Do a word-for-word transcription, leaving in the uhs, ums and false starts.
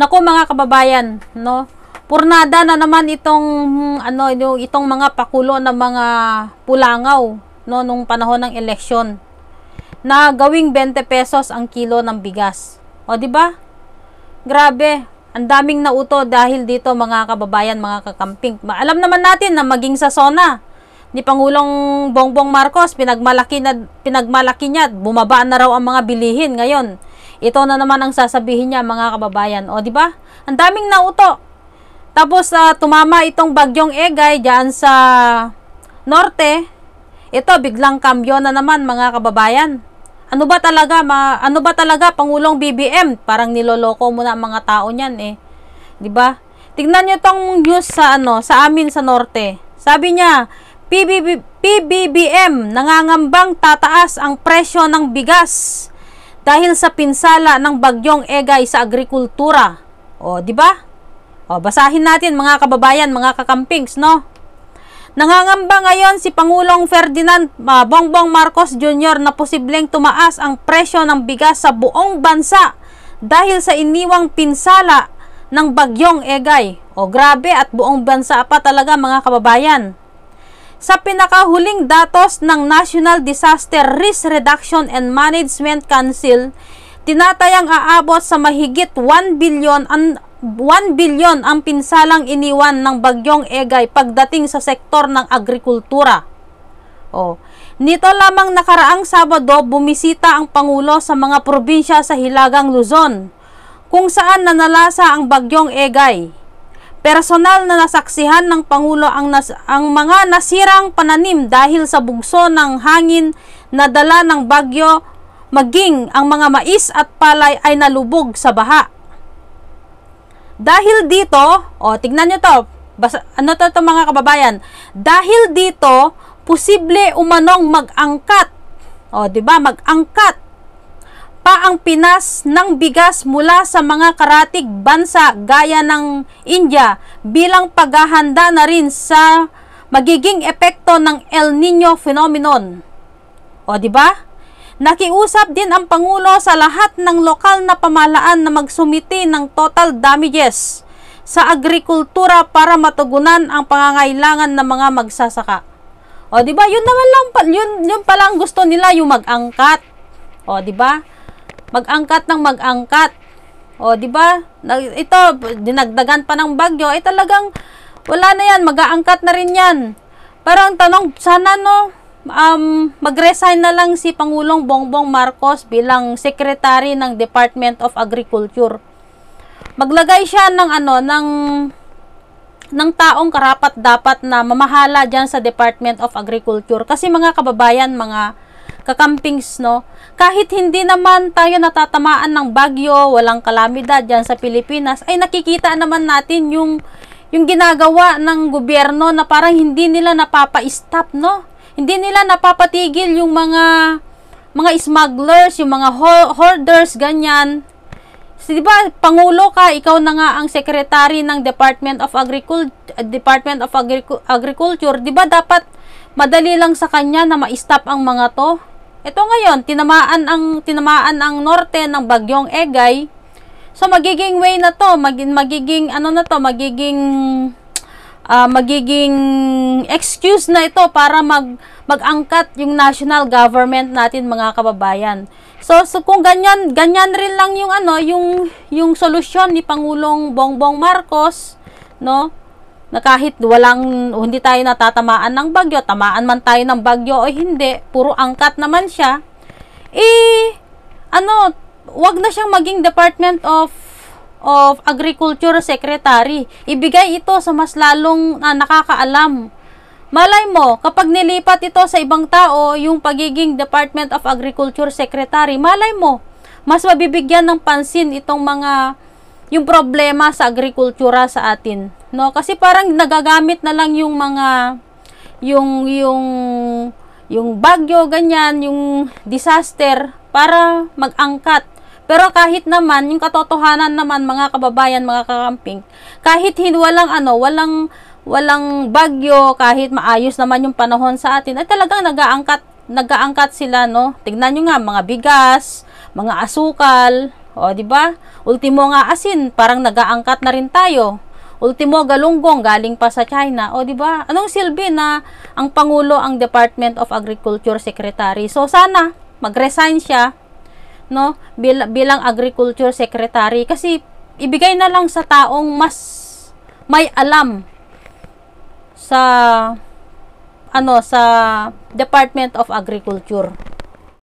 Naku mga kababayan, no? Purnada na naman itong ano itong mga pakulo ng mga pulangaw, no, nung panahon ng eleksyon. Na gawing twenty pesos ang kilo ng bigas. O di ba? Grabe. Ang daming nauto dahil dito mga kababayan, mga kakamping. Alam naman natin na maging sa SONA ni Pangulong Bongbong Marcos, pinagmalaki, na, pinagmalaki niya, bumaba na raw ang mga bilihin ngayon. Ito na naman ang sasabihin niya mga kababayan. O di ba? Ang daming nauto. Tapos uh, tumama itong bagyong Egay diyan sa norte. Ito biglang kambyo na naman mga kababayan. Ano ba talaga, ma, ano ba talaga Pangulong B B M? Parang niloloko mo na ang mga tao niyan eh. 'Di ba? Tingnan niyo tong news sa ano, sa amin sa norte. Sabi niya, P B B M nangangambang tataas ang presyo ng bigas dahil sa pinsala ng bagyong Egay sa agrikultura. O, 'di ba? O, basahin natin mga kababayan, mga kakampings, no? Nangangamba ngayon si Pangulong Ferdinand uh, Bongbong Marcos Junior na posibleng tumaas ang presyo ng bigas sa buong bansa dahil sa iniwang pinsala ng bagyong Egay. O grabe, at buong bansa pa talaga mga kababayan. Sa pinakahuling datos ng National Disaster Risk Reduction and Management Council, tinatayang aabot sa mahigit one billion ang one billion ang pinsalang iniwan ng bagyong Egay pagdating sa sektor ng agrikultura. Oh, nito lamang nakaraang Sabado, bumisita ang Pangulo sa mga probinsya sa Hilagang Luzon, kung saan nanalasa ang bagyong Egay. Personal na nasaksihan ng Pangulo ang, nas ang mga nasirang pananim dahil sa bugso ng hangin na dala ng bagyo, maging ang mga mais at palay ay nalubog sa baha. Dahil dito, o oh, tignan nyo to, basa, ano to, to mga kababayan, dahil dito, posible umanong mag-angkat, o oh, diba, mag-angkat pa ang Pinas ng bigas mula sa mga karatig bansa gaya ng India bilang paghahanda na rin sa magiging epekto ng El Niño phenomenon. O oh, diba? Nakiusap din ang Pangulo sa lahat ng lokal na pamahalaan na magsumiti ng total damages sa agrikultura para matugunan ang pangangailangan ng mga magsasaka. O di ba? Yun naman lang yun yun pa lang gusto nila, yung mag-angkat. O di ba? Mag-angkat ng mag-angkat. O di ba? Ito dinagdagan pa ng bagyo, ay eh, talagang wala na yan, mag-aangkat na rin yan. Pero ang tanong, sana no Um, mag-resign na lang si Pangulong Bongbong Marcos bilang Secretary ng Department of Agriculture. Maglagay siya ng ano ng ng taong karapat dapat na mamahala diyan sa Department of Agriculture, kasi mga kababayan, mga kakampings, no, kahit hindi naman tayo natatamaan ng bagyo, walang kalamidad diyan sa Pilipinas, ay nakikita naman natin yung yung ginagawa ng gobyerno na parang hindi nila napapa-stop, no. Hindi nila napapatigil yung mga mga smugglers, yung mga hoarders, ganyan. So, di ba, Pangulo ka, ikaw na nga ang Secretary ng Department of Agriculture, Department of Agric- Agriculture, di ba dapat madali lang sa kanya na ma-stop ang mga to? Ito ngayon, tinamaan ang tinamaan ang norte ng bagyong Egay. So magiging way na to, magiging, magiging ano na to, magiging Uh, magiging excuse na ito para mag, mag-angkat yung national government natin mga kababayan. So, so kung ganyan, ganyan rin lang yung ano, yung yung solusyon ni Pangulong Bongbong Marcos, no? Na kahit walang hindi tayo natatamaan ng bagyo, tamaan man tayo ng bagyo o hindi, puro angkat naman siya. Eh ano, wag na siyang maging Department of of Agriculture Secretary. Ibigay ito sa mas lalong uh, nakakaalam. Malay mo, kapag nilipat ito sa ibang tao, yung pagiging Department of Agriculture Secretary, malay mo, mas mabibigyan ng pansin itong mga, yung problema sa agrikultura sa atin. No? Kasi parang nagagamit na lang yung mga, yung, yung, yung bagyo, ganyan, yung disaster, para mag-angkat. Pero kahit naman, yung katotohanan naman mga kababayan, mga kakamping, kahit walang ano, walang walang bagyo, kahit maayos naman yung panahon sa atin, ay talagang nag-aangkat, nag-aangkat sila, no? Tignan nyo nga, mga bigas, mga asukal, o O, di ba? Ultimo nga asin, parang nagaangkat na rin tayo. Ultimo galunggong galing pa sa China. O, di ba? Anong silbi na ang Pangulo ang Department of Agriculture Secretary? So, sana mag-resign siya, no? Bil bilang Agriculture Secretary, kasi ibigay na lang sa taong mas may alam sa ano sa Department of Agriculture.